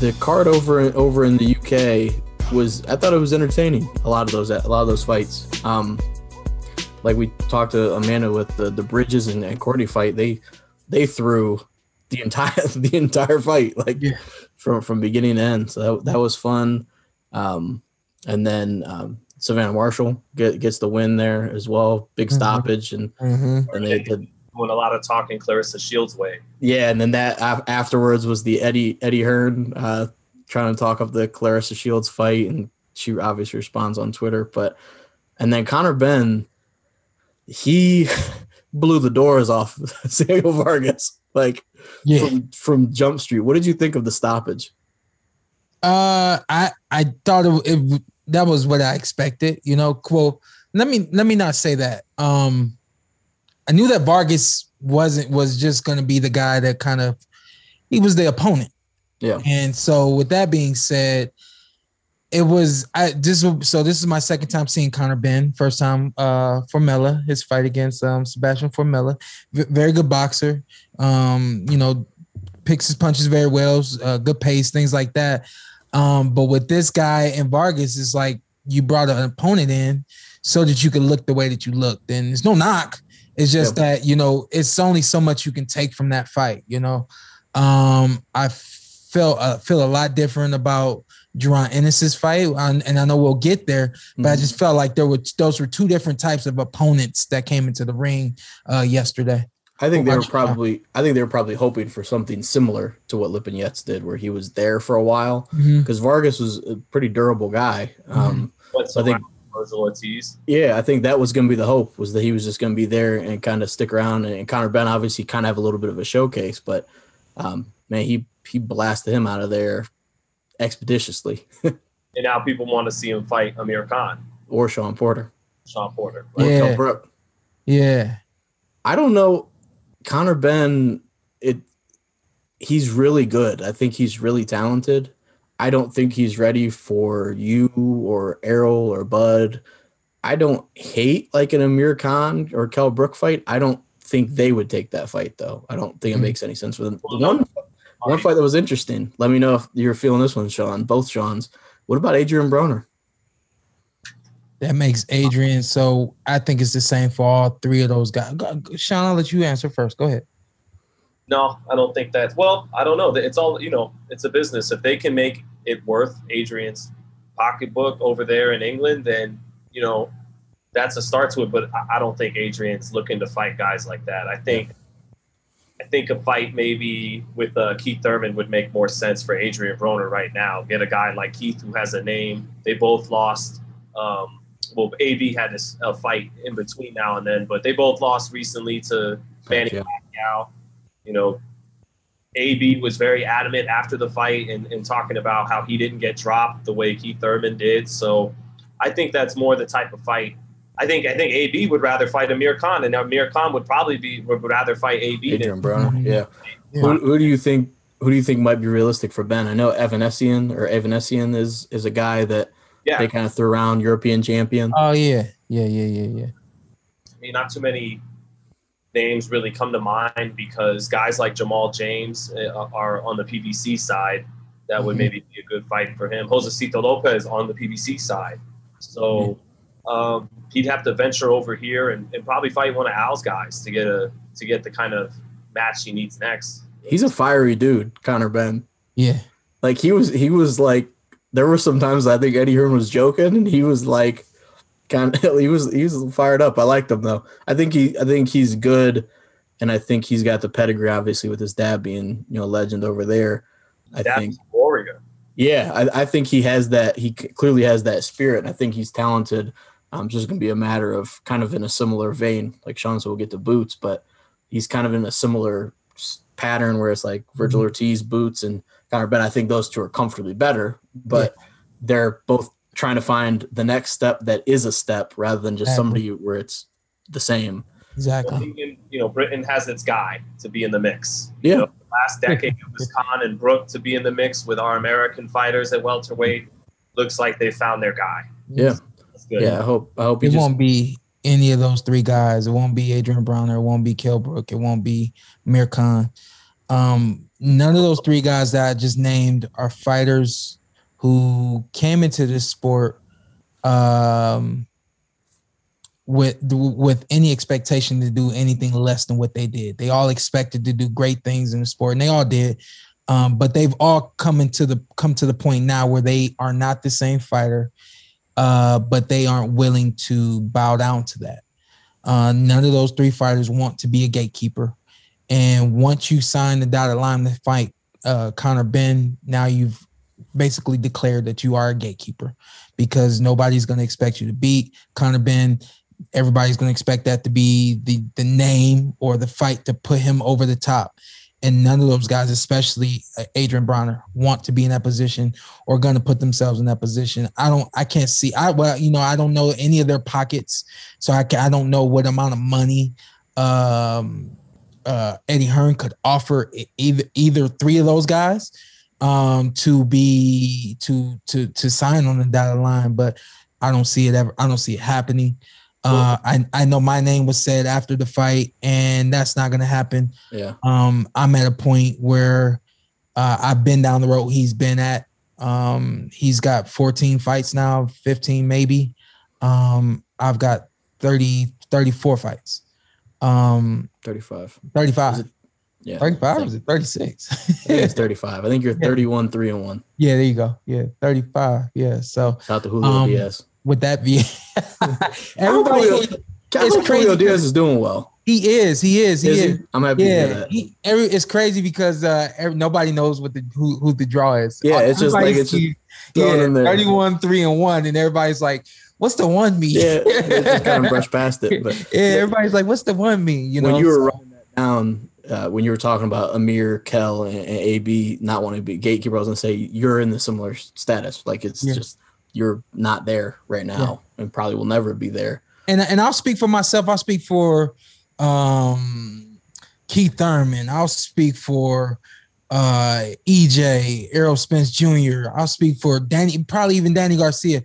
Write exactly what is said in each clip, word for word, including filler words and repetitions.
the card over over in the U K was, I thought it was entertaining. A lot of those a lot of those fights. Um, like we talked to Amanda with the the Bridges and, and Courtney fight, they they threw the entire the entire fight, like yeah. from from beginning to end. So that, that was fun. Um, and then um, Savannah Marshall get, gets the win there as well. Big mm-hmm. stoppage and mm-hmm. and they did. Doing a lot of talking Clarissa Shields way. Yeah, and then that afterwards was the Eddie Eddie Hearn uh, trying to talk up the Clarissa Shields fight, and she obviously responds on Twitter. But and then Conor Benn, he blew the doors off Samuel Vargas, like yeah. from, from Jump Street. What did you think of the stoppage? Uh, I I thought it, it that was what I expected. You know, well, let me let me not say that. Um. I knew that Vargas wasn't was just going to be the guy that kind of he was the opponent. Yeah. And so with that being said, it was I this so this is my second time seeing Conor Benn. First time uh Formella, his fight against um Sebastian Formella, v- very good boxer. Um, you know, picks his punches very well, uh, good pace, things like that. Um, but with this guy and Vargas, it's like you brought an opponent in so that you could look the way that you looked, and there's no knock. It's just that, you know, it's only so much you can take from that fight, you know. Um, I feel uh, feel a lot different about Jaron Ennis' fight, and I know we'll get there, but mm-hmm. I just felt like there were those were two different types of opponents that came into the ring uh, yesterday. I think they were probably I think they were probably hoping for something similar to what Lipinets did, where he was there for a while, because mm-hmm. Vargas was a pretty durable guy. Um, mm-hmm. I think. Yeah, I think that was going to be the hope, was that he was just going to be there and kind of stick around. And, and Conor Benn obviously kind of have a little bit of a showcase, but um, man, he he blasted him out of there expeditiously. And now people want to see him fight Amir Khan or Shawn Porter, Shawn Porter, right? Yeah. Or Kell Brook. Yeah, I don't know, Conor Benn. It he's really good. I think he's really talented. I don't think he's ready for you or Errol or Bud. I don't hate like an Amir Khan or Kell Brook fight. I don't think they would take that fight, though. I don't think it makes any sense for them. One, one fight that was interesting. Let me know if you're feeling this one, Sean. Both Sean's. What about Adrian Broner? That makes Adrian. So I think it's the same for all three of those guys. Sean, I'll let you answer first. Go ahead. No, I don't think that's – well, I don't know. It's all – you know, it's a business. If they can make it worth Adrian's pocketbook over there in England, then, you know, that's a start to it. But I don't think Adrian's looking to fight guys like that. I think I think a fight maybe with uh, Keith Thurman would make more sense for Adrian Broner right now. Get a guy like Keith who has a name. They both lost um, – well, A B had this, a fight in between now and then, but they both lost recently to Manny Pacquiao. You know, A B was very adamant after the fight and, and talking about how he didn't get dropped the way Keith Thurman did. So I think that's more the type of fight. I think I think A B would rather fight Amir Khan, and Amir Khan would probably be would rather fight A B. Adrian Broner, yeah. yeah. Who, who do you think? Who do you think might be realistic for Ben? I know Evanesian or Evanesian is is a guy that yeah. they kind of threw around, European champion. Oh yeah, yeah, yeah, yeah, yeah. I mean, not too many names really come to mind, because guys like Jamal James are on the P B C side. That would mm-hmm. maybe be a good fight for him. Josecito Lopez on the P B C side. So mm-hmm. um, he'd have to venture over here and, and probably fight one of Al's guys to get a to get the kind of match he needs next. He's a fiery dude, Conor Benn. Yeah. Like he was he was like, there were some times I think Eddie Hearn was joking and he was like, kind of, he was he was fired up. I liked him though. I think he I think he's good, and I think he's got the pedigree, obviously, with his dad being, you know, a legend over there. I Dad's think warrior. Yeah, I, I think he has that. He clearly has that spirit. I think he's talented. Um, just gonna be a matter of kind of in a similar vein, like Sean said, we'll get to Boots, but he's kind of in a similar pattern where it's like Virgil mm-hmm. Ortiz, Boots, and Conor Benn. I think those two are comfortably better, but yeah. they're both trying to find the next step that is a step rather than just somebody where it's the same. Exactly. Well, you know, Britain has its guy to be in the mix. Yeah. You know, the last decade it was Khan and Brook to be in the mix with our American fighters at welterweight. Looks like they found their guy. Yeah. That's good. Yeah. I hope. I hope it just won't be any of those three guys. It won't be Adrian Broner. It won't be Kell Brook. It won't be Amir Khan. Um, none of those three guys that I just named are fighters who came into this sport um, with with any expectation to do anything less than what they did. They all expected to do great things in the sport, and they all did. Um, but they've all come into the come to the point now where they are not the same fighter, uh, but they aren't willing to bow down to that. Uh, none of those three fighters want to be a gatekeeper. And once you sign the dotted line to fight uh, Conor Benn, now you've basically declared that you are a gatekeeper, because nobody's going to expect you to beat Conor Benn. Everybody's going to expect that to be the the name or the fight to put him over the top. And none of those guys, especially Adrian Broner, want to be in that position or going to put themselves in that position. I don't, I can't see. I, well, you know, I don't know any of their pockets. So I, can, I don't know what amount of money um, uh, Eddie Hearn could offer either, either three of those guys um, to be, to, to, to sign on the dotted line. But I don't see it ever. I don't see it happening. Uh, I, I know my name was said after the fight, and that's not going to happen. Yeah. Um, I'm at a point where uh, I've been down the road he's been at. Um, he's got fourteen fights now, fifteen maybe. Um, I've got thirty, thirty-four fights. Um, thirty-five. thirty-five. It, yeah. thirty-five or is it thirty-six? It's thirty-five. I think you're thirty-one, three and one. Yeah, there you go. Yeah, thirty-five. Yeah, so. Shout out to Julio um, Diaz. Would that be everybody? It's crazy. Julio Diaz is doing well. He is. He is. He is. is. He? I'm happy. Yeah. To hear that. He, every, it's crazy because uh, every, nobody knows what the who, who the draw is. Yeah, it's just like it's just yeah, in there. thirty-one, three and one, and everybody's like, "What's the one mean?" Yeah, just kind of brush past it. But yeah, everybody's like, "What's the one mean?" You know, when you were writing that down, uh, when you were talking about Amir, Kell, and, and A B not wanting to be gatekeeper, I was gonna say you're in the similar status. Like it's yeah. just. You're not there right now, yeah. and probably will never be there. And and I'll speak for myself. I'll speak for um, Keith Thurman. I'll speak for uh, E J, Errol Spence Junior I'll speak for Danny, probably even Danny Garcia.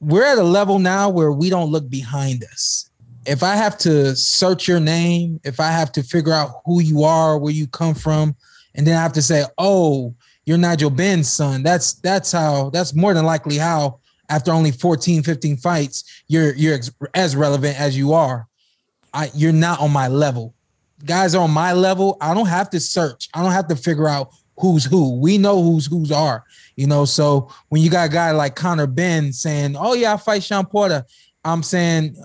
We're at a level now where we don't look behind us. If I have to search your name, if I have to figure out who you are, where you come from, and then I have to say, oh, you're Nigel Benn's son. That's that's how. That's more than likely how. After only fourteen, fifteen fights, you're you're ex- as relevant as you are. I you're not on my level. Guys are on my level. I don't have to search. I don't have to figure out who's who. We know who's who's are. You know. So when you got a guy like Conor Benn saying, "Oh yeah, I fight Shawn Porter," I'm saying,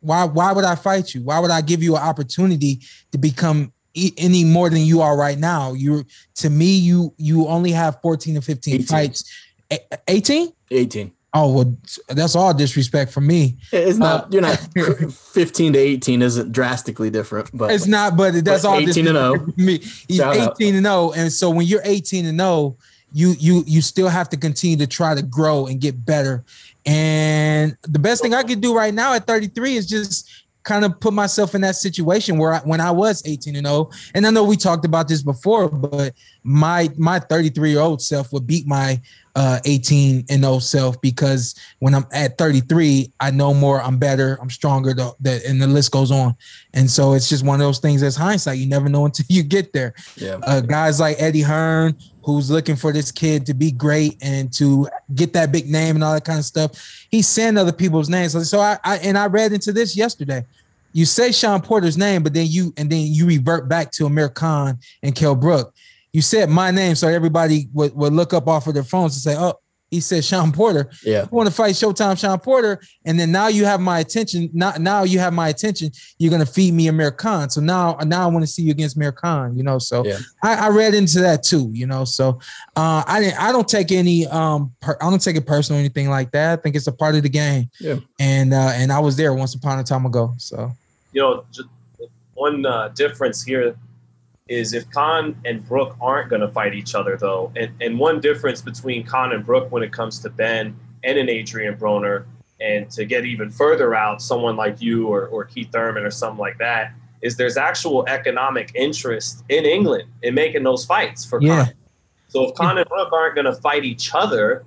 why why would I fight you? Why would I give you an opportunity to become any more than you are right now? You to me, you you only have fourteen or fifteen eighteen. Fights. Eighteen? Eighteen. Oh well, that's all disrespect for me. It's not. Uh, you're not. Fifteen to eighteen isn't drastically different, but it's not. But that's but all. Eighteen and zero. Me. He's eighteen and zero, and so when you're eighteen and zero, you you you still have to continue to try to grow and get better. And the best thing I could do right now at thirty-three is just kind of put myself in that situation where I, when I was eighteen and oh, and I know we talked about this before, but my my thirty-three-year-old self would beat my uh, eighteen and oh self, because when I'm at thirty-three, I know more, I'm better, I'm stronger, the, the, and the list goes on. And so it's just one of those things that's hindsight. You never know until you get there. Yeah. Uh, guys like Eddie Hearn, who's looking for this kid to be great and to get that big name and all that kind of stuff. He's saying other people's names. So, so I, I and I read into this yesterday. You say Shawn Porter's name, but then you and then you revert back to Amir Khan and Kell Brook. You said my name, so everybody would, would look up off of their phones and say, "Oh, he said Shawn Porter." Yeah, I want to fight Showtime Shawn Porter, and then now you have my attention. Not now you have my attention. You're gonna feed me Amir Khan. So now, now I want to see you against Amir Khan. You know, so yeah. I, I read into that too. You know, so uh, I didn't. I don't take any. Um, per, I don't take it personal or anything like that. I think it's a part of the game. Yeah, and uh, and I was there once upon a time ago. So you know, just one uh, difference here is if Khan and Brook aren't going to fight each other, though, and, and one difference between Khan and Brook when it comes to Ben and an Adrian Broner, and to get even further out, someone like you or, or Keith Thurman or something like that, is there's actual economic interest in England in making those fights for yeah. Khan. So if Khan and Brook aren't going to fight each other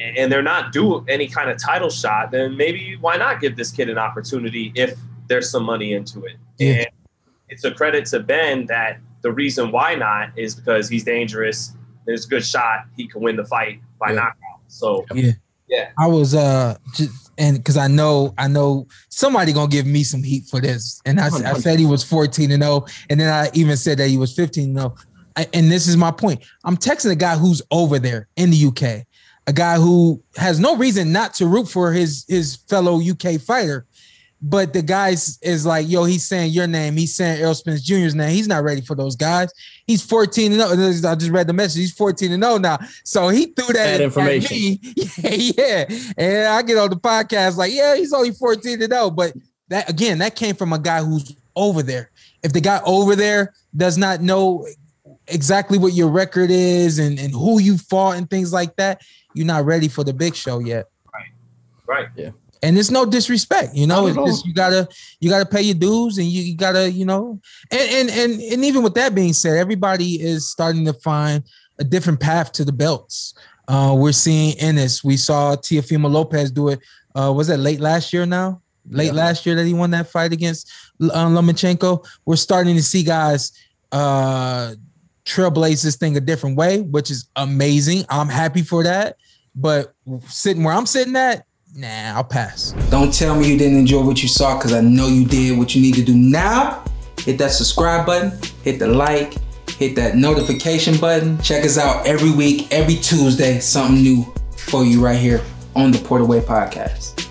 and, and they're not due any kind of title shot, then maybe why not give this kid an opportunity if there's some money into it? Yeah. And it's a credit to Ben that the reason why not is because he's dangerous. There's a good shot he can win the fight by yeah. knockout. So yeah, yeah. I was uh, just, and because I know I know somebody gonna give me some heat for this, and I, I said he was fourteen and oh, and then I even said that he was fifteen and oh. I, and this is my point. I'm texting a guy who's over there in the U K, a guy who has no reason not to root for his his fellow U K fighter. But the guys is like, yo, he's saying your name. He's saying Errol Spence Junior's name. He's not ready for those guys. He's fourteen and oh. I just read the message. He's fourteen and oh now. So he threw that, that information. At me. Yeah, yeah. And I get on the podcast like, yeah, he's only fourteen and oh. But that, again, that came from a guy who's over there. If the guy over there does not know exactly what your record is and, and who you fought and things like that, you're not ready for the big show yet. Right. Right. Yeah. And it's no disrespect, you know. It's just, you gotta you gotta pay your dues, and you, you gotta, you know. And, and and and even with that being said, everybody is starting to find a different path to the belts. Uh, we're seeing Ennis. We saw Teofimo Lopez do it. Uh, was that late last year? Now, late yeah. last year that he won that fight against uh, Lomachenko. We're starting to see guys uh, trailblaze this thing a different way, which is amazing. I'm happy for that. But sitting where I'm sitting at, nah, I'll pass. Don't tell me you didn't enjoy what you saw, because I know you did. What you need to do now, hit that subscribe button, hit the like, hit that notification button. Check us out every week, every Tuesday, something new for you right here on the Porter Way Podcast.